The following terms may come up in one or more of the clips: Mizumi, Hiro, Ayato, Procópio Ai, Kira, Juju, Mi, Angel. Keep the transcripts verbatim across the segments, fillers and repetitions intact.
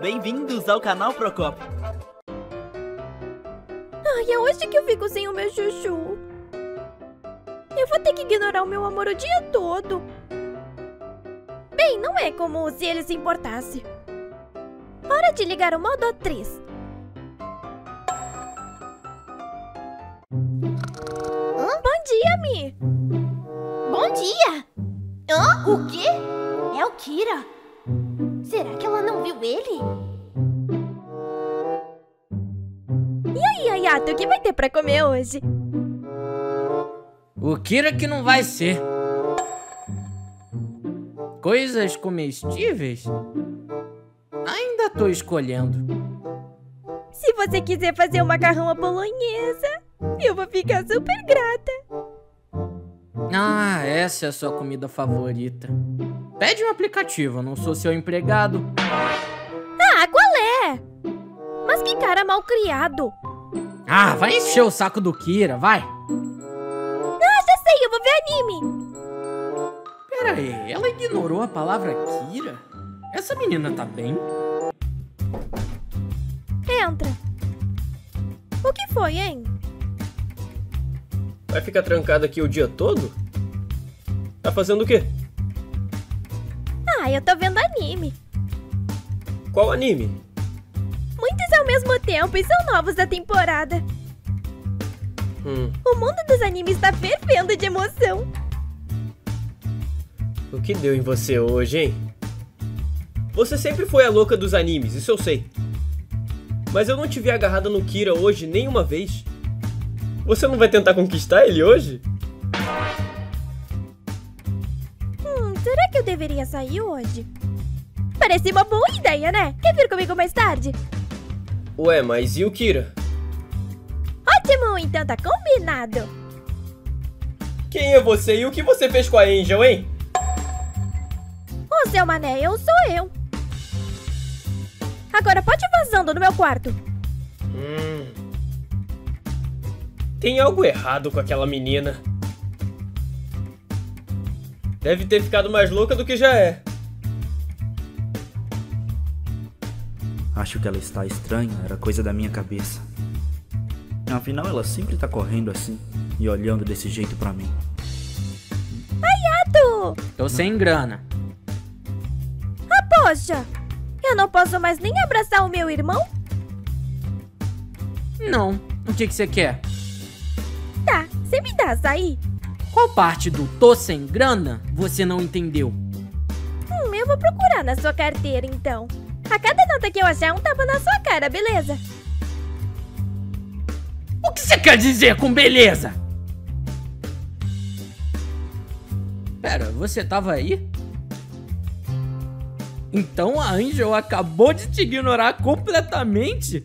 Bem-vindos ao canal Procópio. Ai, é hoje que eu fico sem o meu Juju. Eu vou ter que ignorar o meu amor o dia todo. Bem, não é como se ele se importasse. Hora de ligar o modo atriz. Hã? Bom dia, Mi. Bom dia? Hã? O quê? É o Kira. Será que ela não viu ele? E aí, Ayato, o que vai ter pra comer hoje? O Kira que não vai ser. Coisas comestíveis? Ainda tô escolhendo. Se você quiser fazer um macarrão à bolonhesa, eu vou ficar super grata. Ah, essa é a sua comida favorita. Pede um aplicativo, eu não sou seu empregado. Ah, qual é? Mas que cara mal criado. Ah, vai encher o saco do Kira, vai. Ah, já sei, eu vou ver anime. Pera aí, ela ignorou a palavra Kira? Essa menina tá bem? Entra. O que foi, hein? Vai ficar trancada aqui o dia todo? Tá fazendo o quê? Eu tô vendo anime. Qual anime? Muitos ao mesmo tempo e são novos da temporada. Hum. O mundo dos animes tá fervendo de emoção. O que deu em você hoje, hein? Você sempre foi a louca dos animes, isso eu sei. Mas eu não te vi agarrada no Kira hoje nenhuma vez. Você não vai tentar conquistar ele hoje? Deveria sair hoje. Parece uma boa ideia, né? Quer vir comigo mais tarde? Ué, mas e o Kira? Ótimo, então tá combinado. Quem é você e o que você fez com a Angel, hein? Ô, seu mané, eu sou eu. Agora pode ir vazando no meu quarto. Hum. Tem algo errado com aquela menina. Deve ter ficado mais louca do que já é. Acho que ela está estranha, era coisa da minha cabeça. Afinal, ela sempre tá correndo assim e olhando desse jeito pra mim. Ayato! Tô sem grana. Ah, poxa! Eu não posso mais nem abraçar o meu irmão? Não. O que que você quer? Tá, você me dá açaí. Qual parte do tô sem grana você não entendeu? Hum, eu vou procurar na sua carteira, então. A cada nota que eu achar, um tapa na sua cara, beleza? O que você quer dizer com beleza? Pera, você tava aí? Então a Angel acabou de te ignorar completamente?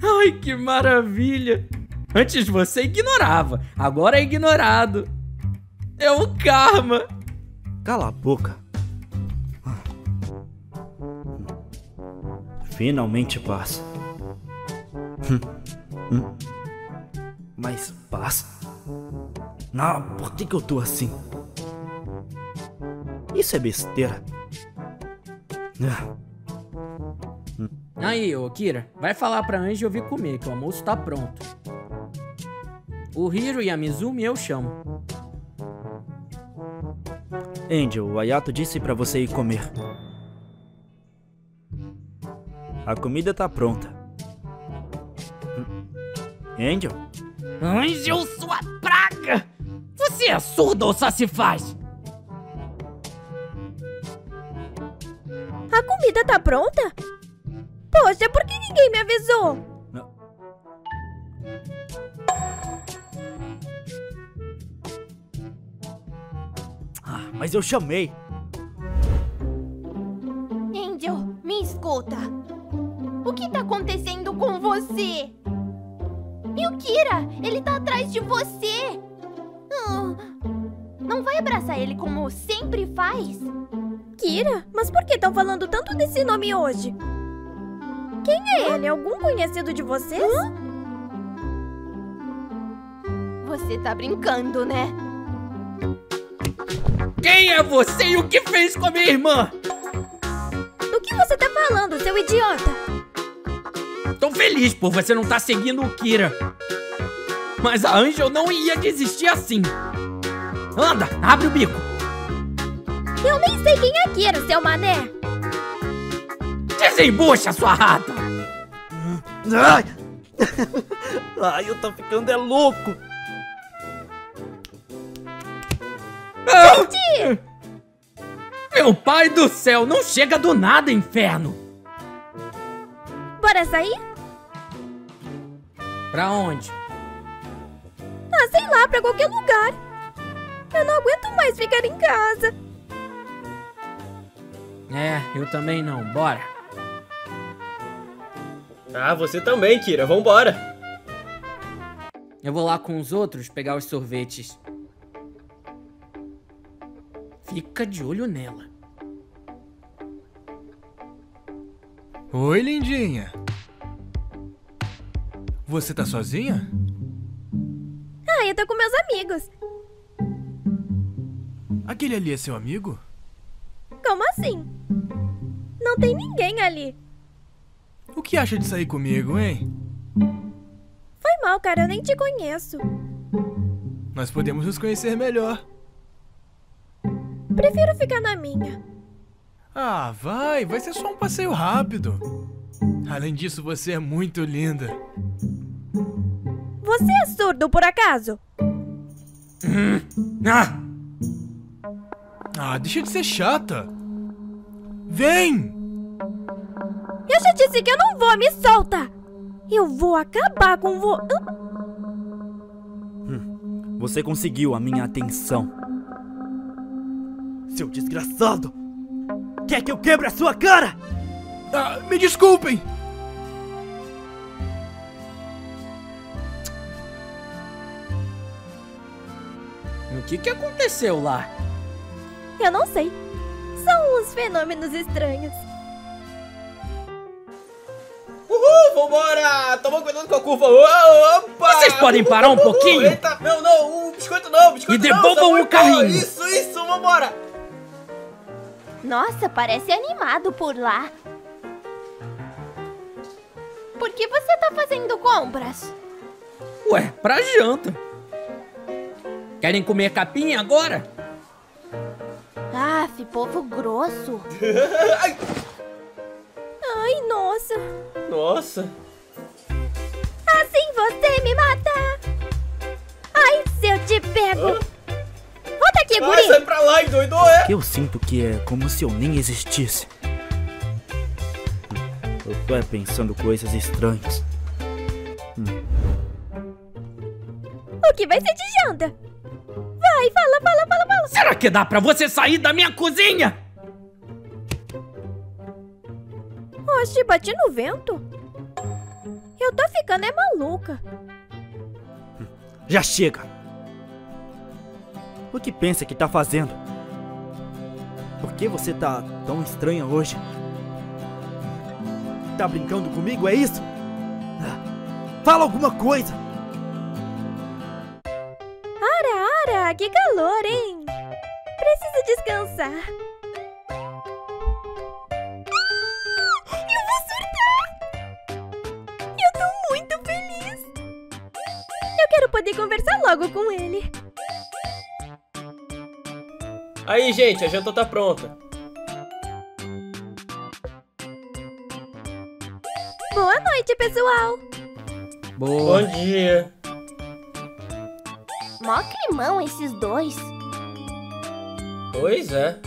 Ai, que maravilha! Antes você ignorava, agora é ignorado. É o karma! Cala a boca. Finalmente passa. Mas passa? Não, por que que eu tô assim? Isso é besteira. Aí, ô Kira, vai falar pra Angel vir comer, que o almoço tá pronto. O Hiro e a Mizumi eu chamo. Angel, o Ayato disse pra você ir comer. A comida tá pronta. Angel? Angel, sua praga! Você é surda ou só se faz? A comida tá pronta? Poxa, por que ninguém me avisou? Mas eu chamei. Angel, me escuta. O que tá acontecendo com você? E o Kira, ele tá atrás de você. Não vai abraçar ele como sempre faz? Kira, mas por que estão falando tanto desse nome hoje? Quem é ele? Algum conhecido de vocês? Hã? Você tá brincando, né? Quem é você e o que fez com a minha irmã? Do que você tá falando, seu idiota? Tô feliz por você não tá seguindo o Kira. Mas a Angel não ia desistir assim. Anda, abre o bico. Eu nem sei quem é Kira, seu mané. Desembucha, sua rata. Ai, ai, eu tô ficando é louco. Gente! Meu pai do céu, não chega do nada, inferno. Bora sair? Pra onde? Ah, sei lá, pra qualquer lugar. Eu não aguento mais ficar em casa. É, eu também não, bora. Ah, você também, Kira, vambora. Eu vou lá com os outros pegar os sorvetes. Fica de olho nela. Oi, lindinha. Você tá sozinha? Ah, eu tô com meus amigos. Aquele ali é seu amigo? Como assim? Não tem ninguém ali. O que acha de sair comigo, hein? Foi mal, cara. Eu nem te conheço. Nós podemos nos conhecer melhor. Prefiro ficar na minha. Ah, vai. Vai ser só um passeio rápido. Além disso, você é muito linda. Você é surdo, por acaso? Hum. Ah! Ah, deixa de ser chata. Vem! Eu já disse que eu não vou, me solta! Eu vou acabar com vo... Hum, você conseguiu a minha atenção. Seu desgraçado! Quer que eu quebre a sua cara? Ah, me desculpem! O que que aconteceu lá? Eu não sei. São uns fenômenos estranhos. Uhul, vambora! Toma cuidado com a curva. Opa! Vocês podem parar um pouquinho? Eita, não, não, um biscoito não, biscoito não. E devolvam o carrinho. Isso, isso, vambora! Nossa, parece animado por lá. Por que você tá fazendo compras? Ué, pra janta. Querem comer capinha agora? Aff, povo grosso. Ai. Ai, nossa. Nossa. Assim você me mata. Ai, se eu te pego. Ah. Volta aqui, ah, guri. Sai pra lá, doido, é? Eu sinto que é como se eu nem existisse. Eu tô é pensando coisas estranhas. Hum. O que vai ser de janta? Vai, fala, fala, fala, fala. Será que dá pra você sair da minha cozinha? Oxe, bati no vento. Eu tô ficando é maluca. Já chega. O que pensa que tá fazendo? Por que você tá tão estranha hoje? Tá brincando comigo, é isso? Fala alguma coisa. Ara, ara, que calor, hein? Preciso descansar. Poder conversar logo com ele. Aí, gente, a janta tá pronta. Boa noite, pessoal. Boa. Bom dia. Mó climão esses dois. Pois é.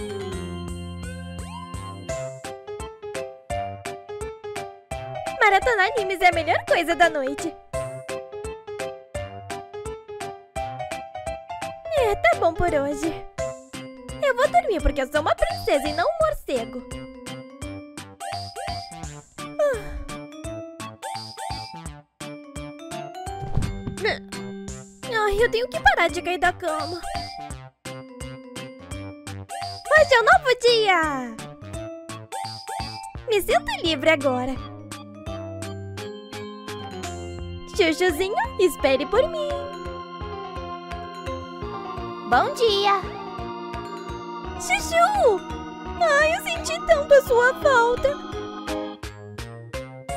Maratona animes é a melhor coisa da noite. É, tá bom por hoje. Eu vou dormir porque eu sou uma princesa e não um morcego. Ai, eu tenho que parar de cair da cama. Hoje é um novo dia. Me sinto livre agora. Jujuzinho, espere por mim. Bom dia! Juju! Ai, eu senti tanto a sua falta.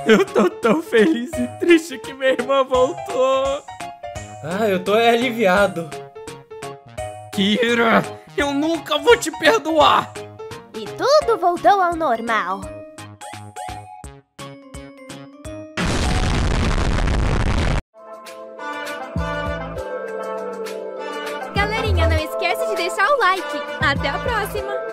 Eu tô tão feliz e triste que minha irmã voltou. Ah, eu tô aliviado. Kira, eu nunca vou te perdoar. E tudo voltou ao normal. Galerinha, não esquece de deixar o like. Até a próxima!